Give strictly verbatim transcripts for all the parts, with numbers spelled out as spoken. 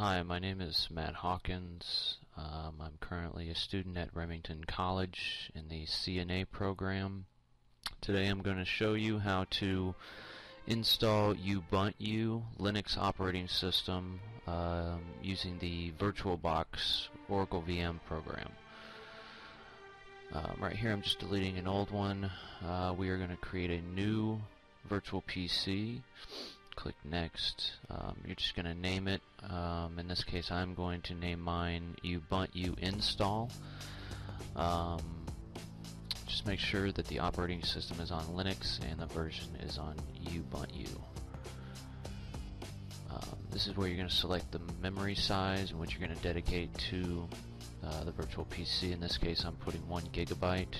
Hi, my name is Matt Hawkins. Um, I'm currently a student at Remington College in the C N A program. Today I'm going to show you how to install Ubuntu Linux operating system uh, using the VirtualBox Oracle V M program. Um, right here I'm just deleting an old one. Uh, we are going to create a new virtual P C. Click next. Um, you're just going to name it. Um, in this case, I'm going to name mine Ubuntu Install. Um, just make sure that the operating system is on Linux and the version is on Ubuntu. Um, this is where you're going to select the memory size and what you're going to dedicate to uh, the virtual P C. In this case, I'm putting one gigabyte.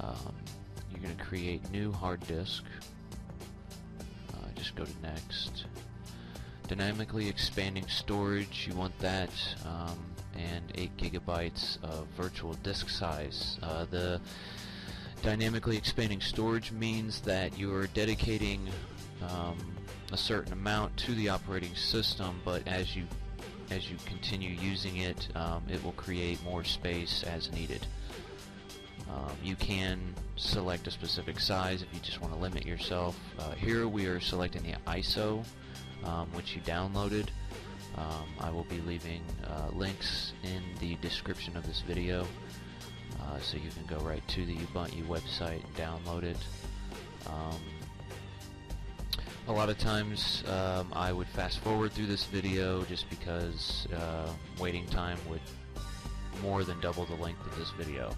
Um, you're going to create new hard disk. Just go to next. Dynamically expanding storage, you want that, um, and eight gigabytes of virtual disk size. Uh, the dynamically expanding storage means that you are dedicating um, a certain amount to the operating system, but as you as you continue using it, um, it will create more space as needed. Um, you can select a specific size if you just want to limit yourself. Uh, here we are selecting the I S O, um, which you downloaded. Um, I will be leaving uh, links in the description of this video, uh, so you can go right to the Ubuntu website and download it. Um, a lot of times um, I would fast forward through this video just because uh, waiting time would more than double the length of this video.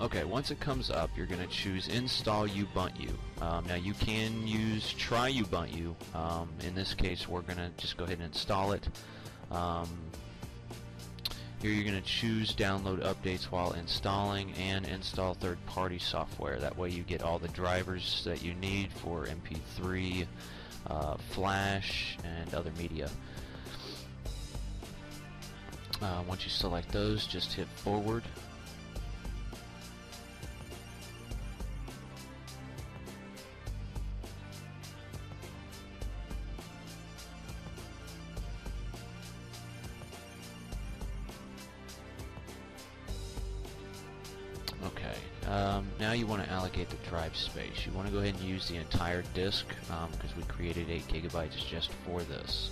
Okay, once it comes up, you're going to choose Install Ubuntu. Um, now you can use Try Ubuntu. Um, in this case, we're going to just go ahead and install it. Um, here you're going to choose Download Updates while installing and install third-party software. That way you get all the drivers that you need for M P three, uh, Flash, and other media. Uh, once you select those, just hit forward. Okay, um, now you want to allocate the drive space. You want to go ahead and use the entire disk because um, we created eight gigabytes just for this.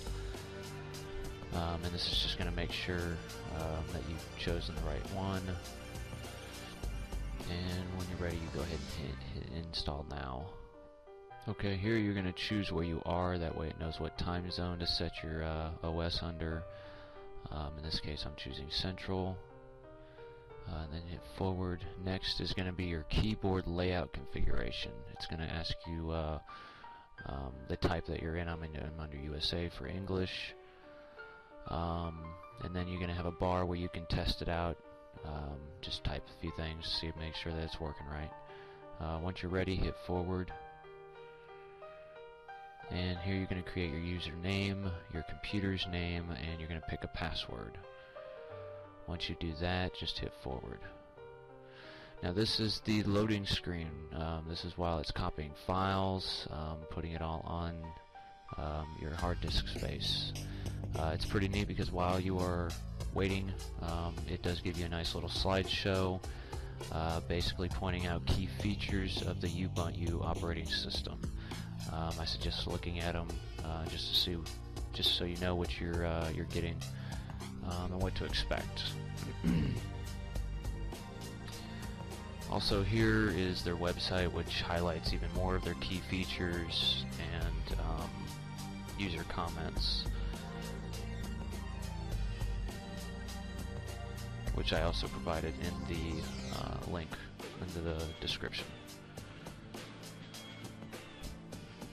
Um, and this is just going to make sure um, that you've chosen the right one. And when you're ready, you go ahead and hit, hit Install Now. Okay, here you're going to choose where you are. That way it knows what time zone to set your uh, O S under. Um, in this case, I'm choosing Central. Uh, and then hit forward. Next is going to be your keyboard layout configuration. It's going to ask you uh, um, the type that you're in. I'm, in, I'm under U S A for English. Um, and then you're going to have a bar where you can test it out. Um, just type a few things, see, make sure that it's working right. Uh, once you're ready, hit forward. And here you're going to create your username, your computer's name, and you're going to pick a password. Once you do that, just hit forward. Now this is the loading screen. Um, this is while it's copying files, um, putting it all on um, your hard disk space. Uh, it's pretty neat because while you are waiting, um, it does give you a nice little slideshow, uh, basically pointing out key features of the Ubuntu operating system. Um, I suggest looking at them uh, just to see, just so you know what you're uh, you're getting. Um, and what to expect. Also, here is their website, which highlights even more of their key features and um, user comments, which I also provided in the uh, link into the description.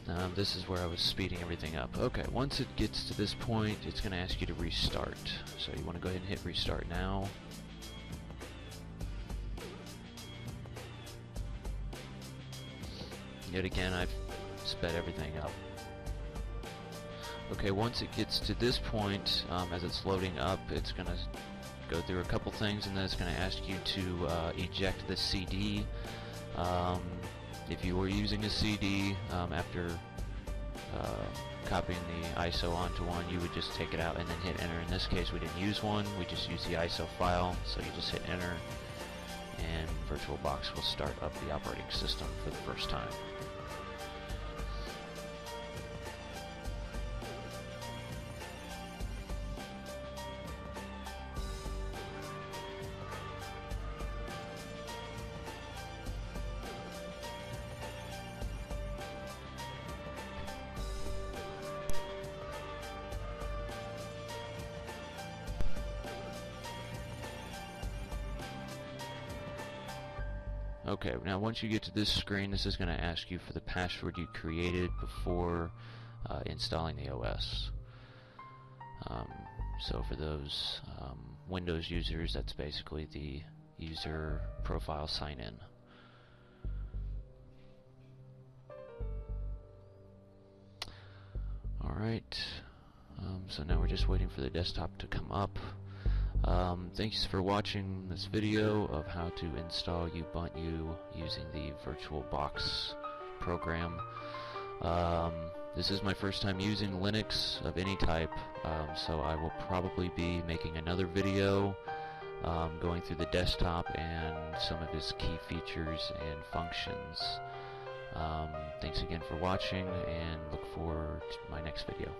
Um, this is where I was speeding everything up. Okay, once it gets to this point, it's going to ask you to restart. So you want to go ahead and hit restart now. Yet again, I've sped everything up. Okay, once it gets to this point, um, as it's loading up, it's going to go through a couple things, and then it's going to ask you to uh, eject the C D. Um, If you were using a C D, um, after uh, copying the I S O onto one, you would just take it out and then hit enter. In this case, we didn't use one, we just used the I S O file, so you just hit enter and VirtualBox will start up the operating system for the first time. Okay, now once you get to this screen, this is going to ask you for the password you created before uh, installing the O S. Um, so for those um, Windows users, that's basically the user profile sign-in. Alright, um, so now we're just waiting for the desktop to come up. Um, thanks for watching this video of how to install Ubuntu using the VirtualBox program. Um, this is my first time using Linux of any type, um, so I will probably be making another video um, going through the desktop and some of its key features and functions. Um, thanks again for watching, and look forward to my next video.